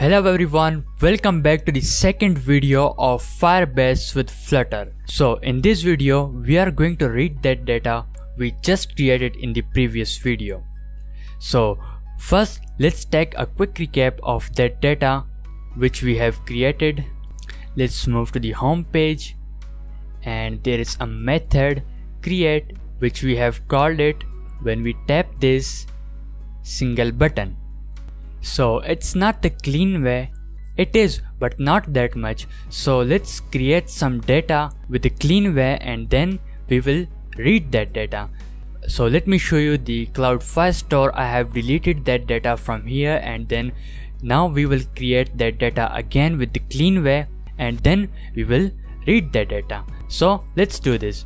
Hello everyone, welcome back to the second video of Firebase with Flutter. So in this video, we are going to read that data we just created in the previous video. So first, let's take a quick recap of that data which we have created. Let's move to the home page and there is a method create which we have called it when we tap this single button. So it's not the clean way, it is but not that much. So let's create some data with a clean way and then we will read that data. So let me show you the Cloud Firestore. I have deleted that data from here and then now we will create that data again with the clean way and then we will read that data. So let's do this.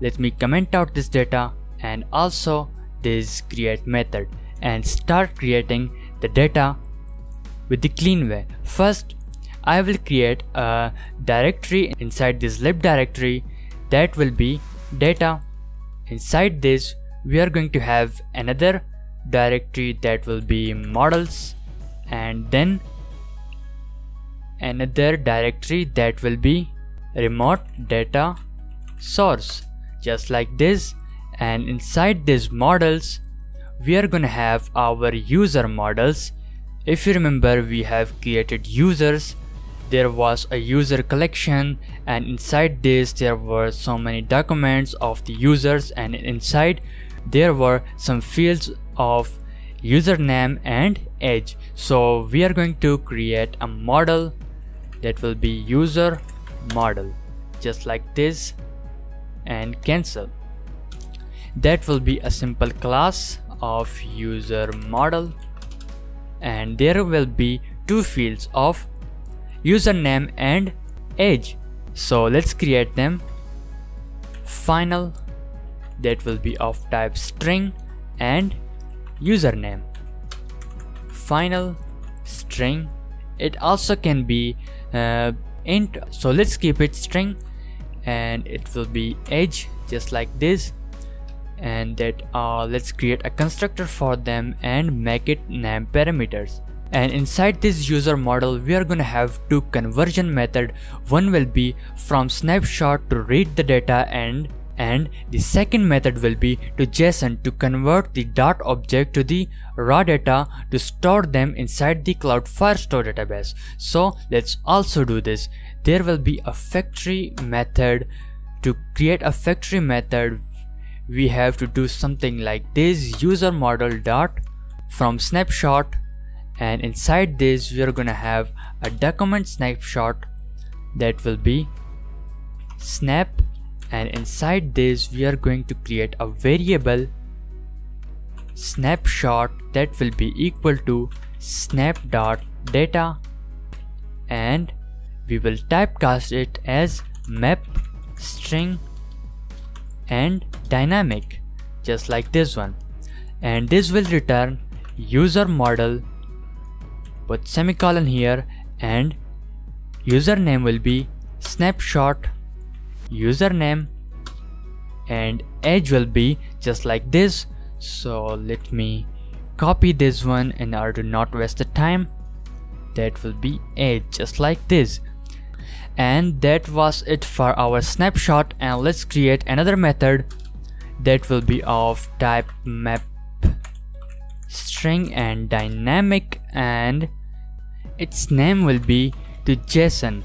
Let me comment out this data and also this create method and start creating the data with the clean way. First, I will create a directory. Inside this lib directory, that will be data. Inside this, we are going to have another directory that will be models and then another directory that will be remote data source, just like this. And inside this models, we are gonna have our user models. If you remember, we have created users. There was a user collection and inside this there were so many documents of the users and inside there were some fields of username and age. So we are going to create a model that will be user model, just like this, and cancel. That will be a simple class of user model and there will be two fields of username and age. So let's create them. Final, that will be of type string, and username, final string. It also can be int, so let's keep it string, and it will be age, just like this. And that let's create a constructor for them and make it name parameters. And inside this user model, we are gonna have two conversion method. One will be from snapshot to read the data, and the second method will be to JSON to convert the Dart object to the raw data to store them inside the Cloud Firestore database. So let's also do this. There will be a factory method. To create a factory method, we have to do something like this: user model dot from snapshot, and inside this we are gonna have a document snapshot that will be snap, and inside this we are going to create a variable snapshot that will be equal to snap dot data, and we will typecast it as map string and dynamic, just like this one. And this will return user model with semicolon here, and username will be snapshot username, and age will be just like this. So let me copy this one in order to not waste the time. That will be age, just like this. And that was it for our snapshot. And let's create another method that will be of type map string and dynamic, and its name will be to JSON,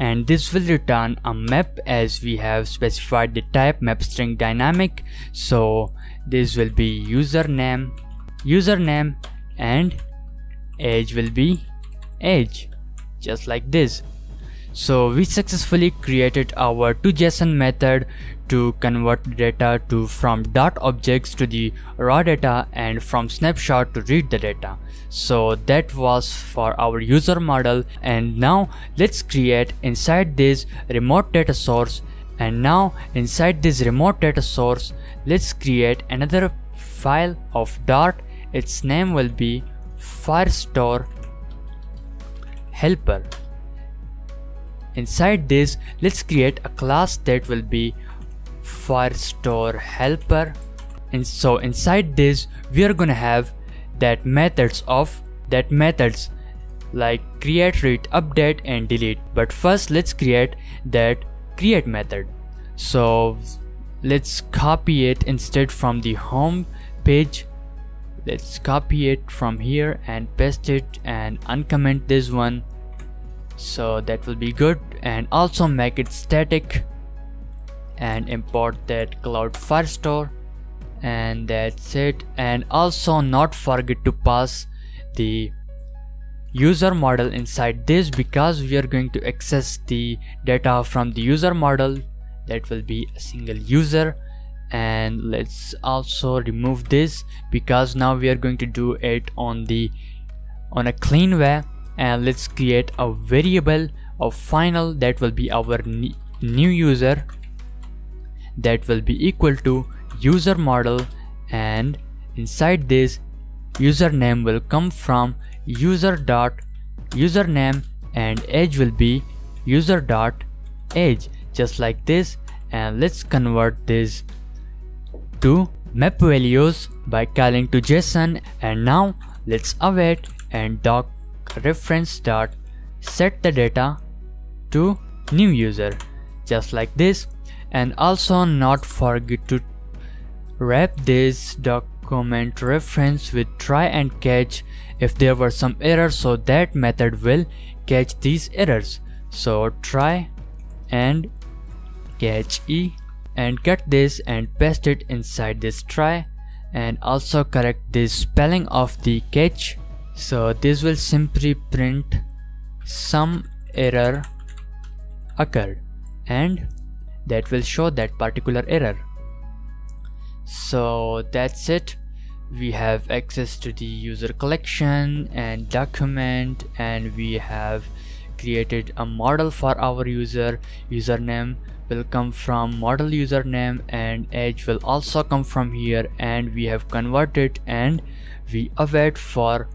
and this will return a map as we have specified the type map string dynamic. So this will be username and age will be age, just like this. So we successfully created our toJSON method to convert data to from Dart objects to the raw data and from snapshot to read the data. So that was for our user model, and now let's create inside this remote data source. And now inside this remote data source, let's create another file of Dart. Its name will be Firestore helper. Inside this, let's create a class that will be Firestore helper, and so inside this we are gonna have that methods like create, read, update and delete. But first let's create that create method. So let's copy it instead from the home page. Let's copy it from here and paste it and uncomment this one. So that will be good, and also make it static and import that Cloud Firestore, and that's it. And also not forget to pass the user model inside this, because we are going to access the data from the user model. That will be a single user. And let's also remove this, because now we are going to do it on a clean way. And let's create a variable of final that will be our new user, that will be equal to user model, and inside this username will come from user dot username and edge will be user dot edge, just like this. And let's convert this to map values by calling to JSON. And now let's await and doc reference dot set the data to new user, just like this. And also not forget to wrap this document reference with try and catch if there were some errors, so that method will catch these errors. So try and catch e and cut this and paste it inside this try, and also correct the spelling of the catch. So this will simply print some error occurred, and that will show that particular error. So that's it. We have access to the user collection and document, and we have created a model for our user. Username will come from model username and edge will also come from here, and we have converted, and we await for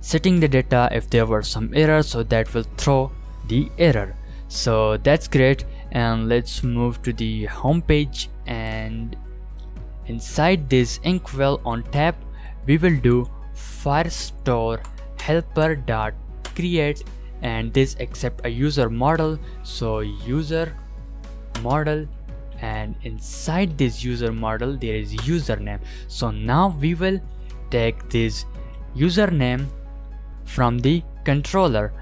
setting the data if there were some error, so that will throw the error. So that's great. And let's move to the home page, and inside this inkwell on tab we will do Firestore helper.create, and this accept a user model. So user model, and inside this user model there is username. So now we will take this username from the controller,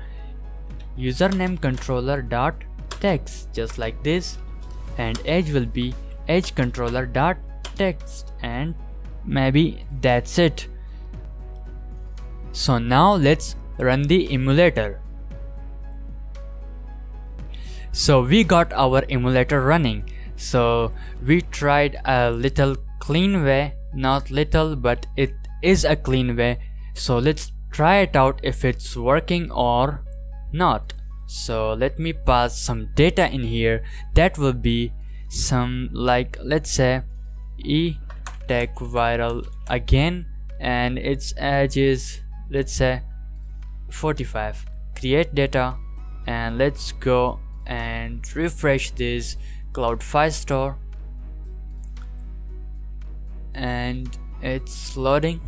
username controller dot text, just like this, and edge will be edge controller dot text, and maybe that's it. So now let's run the emulator. So we got our emulator running. So we tried a little clean way, not little but it is a clean way. So let's try it out if it's working or not. So let me pass some data in here. That will be some, like, let's say ETechViral again, and its age is, let's say, 45. Create data, and let's go and refresh this Cloud Firestore, and it's loading.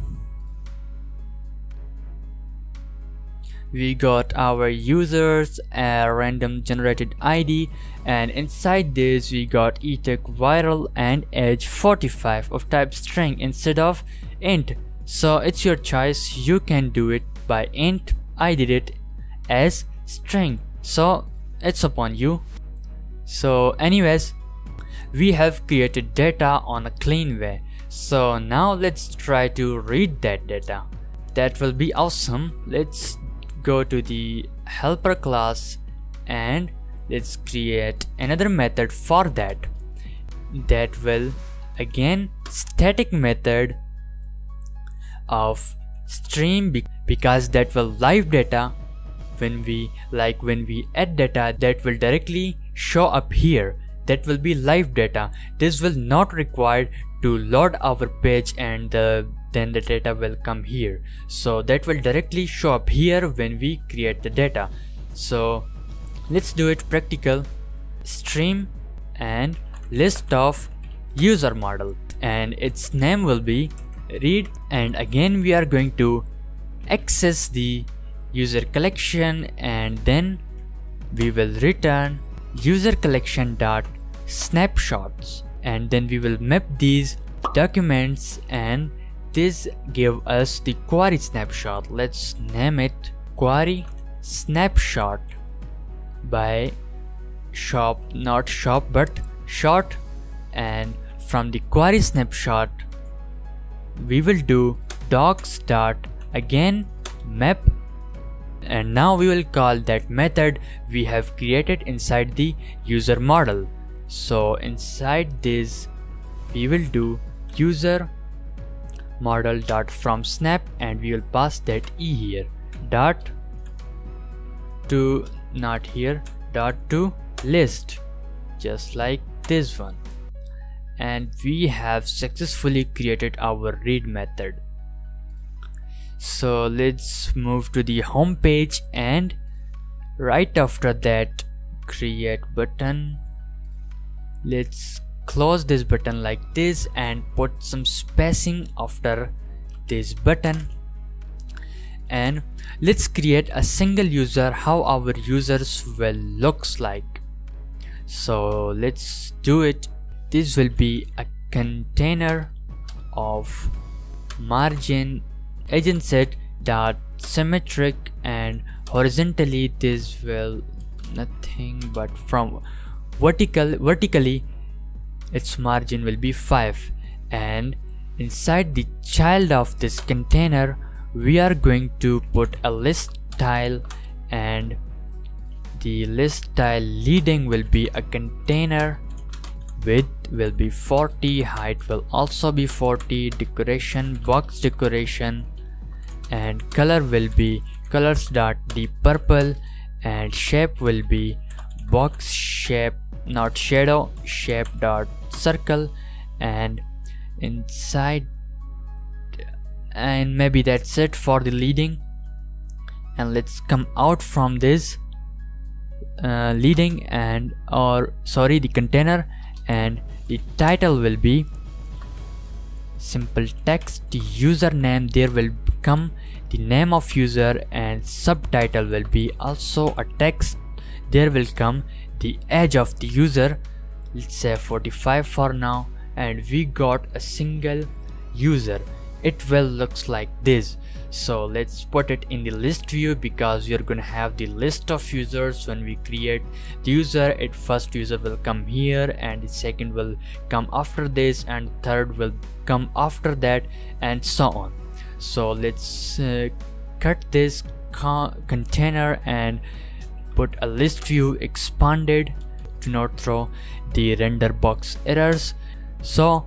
We got our users, a random generated ID, and inside this we got ETechViral and edge 45 of type string instead of int. So it's your choice, you can do it by int, I did it as string, so it's upon you. So anyways, we have created data on a clean way. So now let's try to read that data. That will be awesome. Let's go to the helper class and let's create another method for that. That will again static method of stream, because that will live data when we add data, that will directly show up here. That will be live data. This will not require to load our page and then the data will come here. So that will directly show up here when we create the data. So let's do it practical. Stream and list of user model, and its name will be read, and again we are going to access the user collection, and then we will return user collection dot snapshots, and then we will map these documents, and this give us the query snapshot. Let's name it query snapshot by shop, not shop but shot. And from the query snapshot we will do docs dot again map, and now we will call that method we have created inside the user model. So inside this we will do user model dot from snap, and we will pass that e here dot to, not here, dot to list, just like this one. And we have successfully created our read method. So let's move to the home page, and right after that create button. Let's close this button like this and put some spacing after this button, and let's create a single user, how our users will looks like. So let's do it. This will be a container of margin EdgeInset dot symmetric, and horizontally this will nothing, but from vertically its margin will be 5. And inside the child of this container we are going to put a list tile, and the list tile leading will be a container, width will be 40, height will also be 40, decoration box decoration, and color will be colors dot deep purple, and shape will be box shape, not shadow, shape dot circle. And inside, and maybe that's it for the leading. And let's come out from this leading and the container, and the title will be simple text, the username there will become the name of user, and subtitle will be also a text, there will come the age of the user, let's say 45 for now. And we got a single user, it will looks like this. So let's put it in the list view, because you're gonna have the list of users. When we create the user, it first user will come here, and the second will come after this, and third will come after that, and so on. So let's cut this container and put a list view expanded to not throw the render box errors. So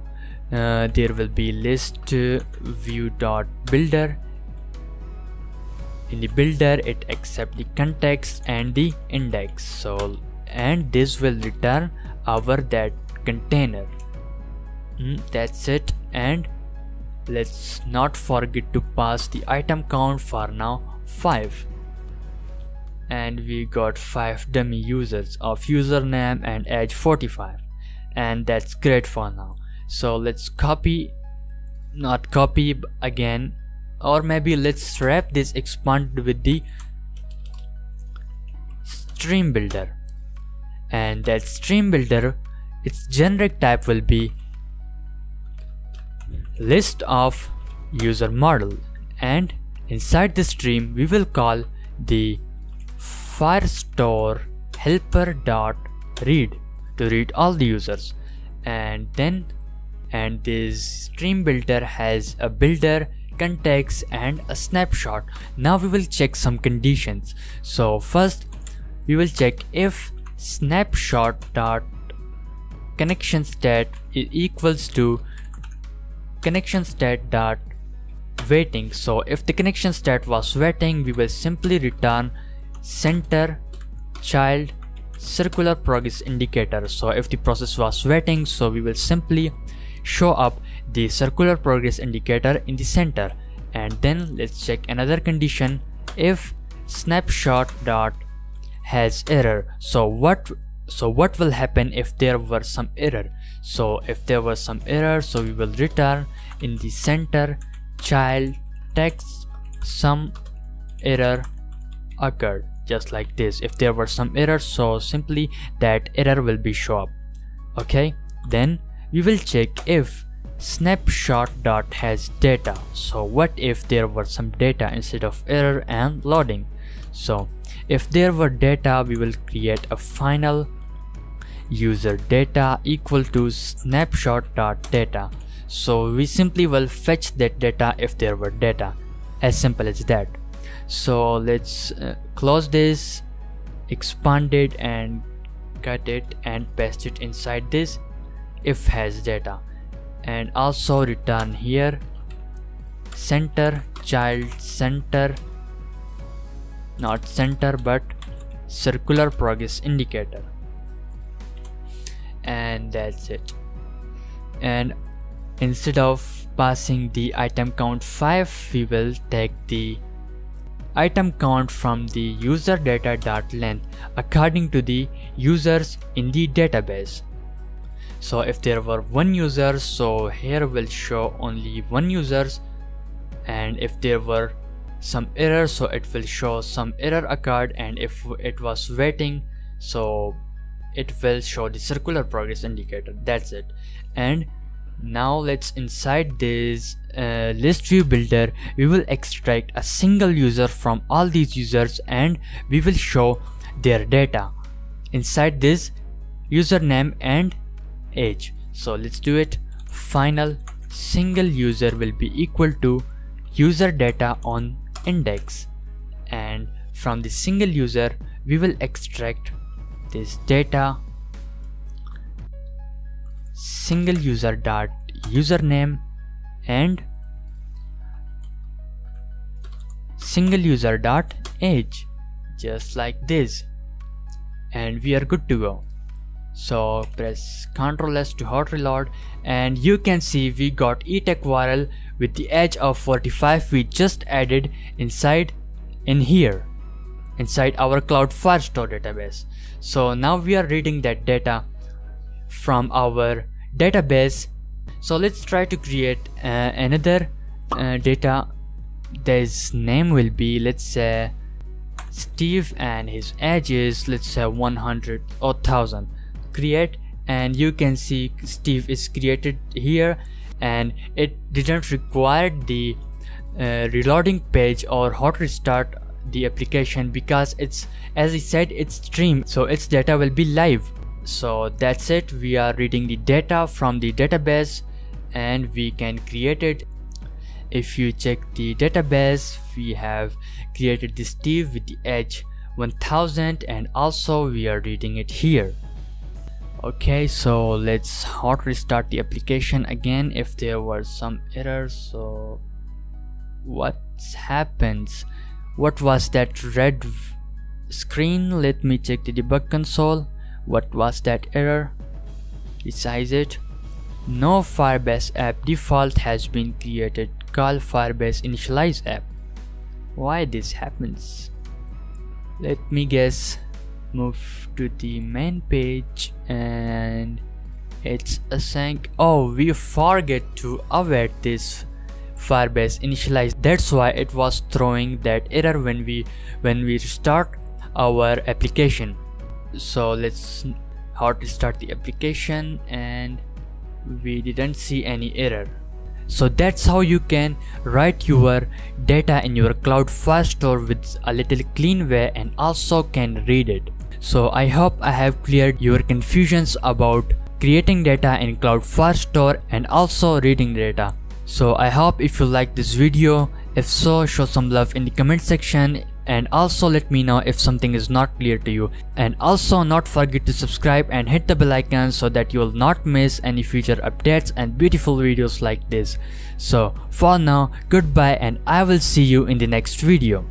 there will be list view dot builder. In the builder it accepts the context and the index, so and this will return our that container. That's it. And let's not forget to pass the item count, for now 5, and we got 5 dummy users of username and age 45, and that's great for now. So let's copy again, or maybe let's wrap this expand with the stream builder, and that stream builder its generic type will be list of user model, and inside the stream we will call the Firestore helper dot read to read all the users. And then this stream builder has a builder, context, and a snapshot. Now we will check some conditions. So first we will check if snapshot dot connection state equals to connection state dot waiting. So if the connection state was waiting, we will simply return center child circular progress indicator. So if the process was waiting, so we will simply show up the circular progress indicator in the center. And then let's check another condition, if snapshot dot has error. So what will happen if there were some error? So if there was some error, so we will return in the center child text some error occurred, just like this. If there were some errors, so simply that error will be shown up. Okay, then we will check if snapshot has data. So what if there were some data instead of error and loading? So if there were data, we will create a final user data equal to snapshot.data. So we simply will fetch that data if there were data, as simple as that. So let's close this, expand it and cut it and paste it inside this if has data, and also return here center child center, not center but circular progress indicator, and that's it. And instead of passing the item count 5, we will take the item count from the user data dot length according to the users in the database. So if there were one user, so here will show only one users, and if there were some error, so it will show some error occurred, and if it was waiting, so it will show the circular progress indicator. That's it. And now let's inside this list view builder, we will extract a single user from all these users and we will show their data inside this username and age. So let's do it. Final single user will be equal to user data on index, and from the single user we will extract this data single user dot username and single user dot age, just like this, and we are good to go. So press Ctrl+S to hot reload, and you can see we got ETechViral with the age of 45 we just added inside our Cloud Firestore database. So now we are reading that data from our database. So let's try to create another data. This name will be, let's say, Steve, and his age is, let's say, 100 or 1000. Create, and you can see Steve is created here, and it didn't require the reloading page or hot restart the application because it's, as I said, it's streamed, so its data will be live. So that's it, we are reading the data from the database and we can create it. If you check the database, we have created this Steve with the age 1000, and also we are reading it here. Okay, so let's hot restart the application again if there were some errors. So what happens? What was that red screen? Let me check the debug console. What was that error? Resize it. No Firebase app default has been created. Call Firebase initialize app. Why this happens? Let me guess. Move to the main page, and it's async. Oh, we forget to await this Firebase initialize. That's why it was throwing that error when we restart our application. So let's hot restart the application, and we didn't see any error. So that's how you can write your data in your Cloud Firestore with a little clean way and also can read it. So I hope I have cleared your confusions about creating data in Cloud Firestore and also reading data. So I hope if you like this video, if so, show some love in the comment section, and also let me know if something is not clear to you. And also not forget to subscribe and hit the bell icon so that you will not miss any future updates and beautiful videos like this. So for now, goodbye, and I will see you in the next video.